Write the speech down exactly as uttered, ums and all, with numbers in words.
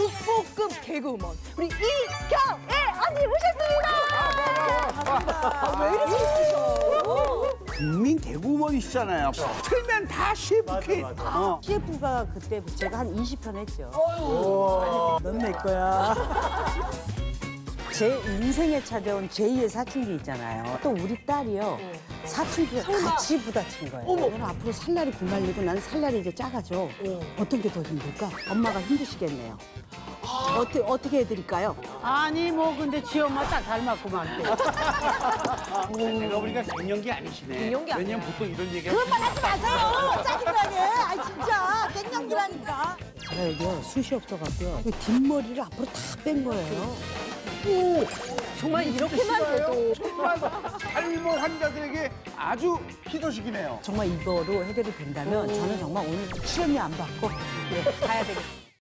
국보급 개그우먼 우리 이경혜 언니 모셨습니다. 아, 왜 이렇게 예쁘셔. 국민 개그우먼이시잖아요. 틀면 다 셰프킷. 어. 셰프가 그때 제가 한 이십 편 했죠. 넌 내 거야. 제 인생에 찾아온 제이의 사춘기 있잖아요. 또 우리 딸이요. 네. 사춘기가 설마... 같이 부딪힌 거예요. 어머. 앞으로 살 날이 굶날리고 나는 살 날이 이제 작아져. 네. 어떤 게 더 힘들까? 엄마가 힘드시겠네요. 아... 어떻게, 어떻게 해드릴까요? 아니 뭐 근데 지 엄마 딱 닮았구만. 제가 보니까 갱년기 아니시네. 갱년기 아니야. 왜냐면 보통 이런 얘기가... 그런 말 하지 마세요. 짜증나게. 아니 진짜 갱년기라니까. 제가 여기요 숱이 없어갖고요. 뒷머리를 앞으로 다 뺀 거예요. 오, 정말 이렇게만 해도 정말 탈모 환자들에게 아주 희소식이네요. 정말 이거로 해결이 된다면 오. 저는 정말 오늘 출연료 안 받고 네, 가야 되겠다.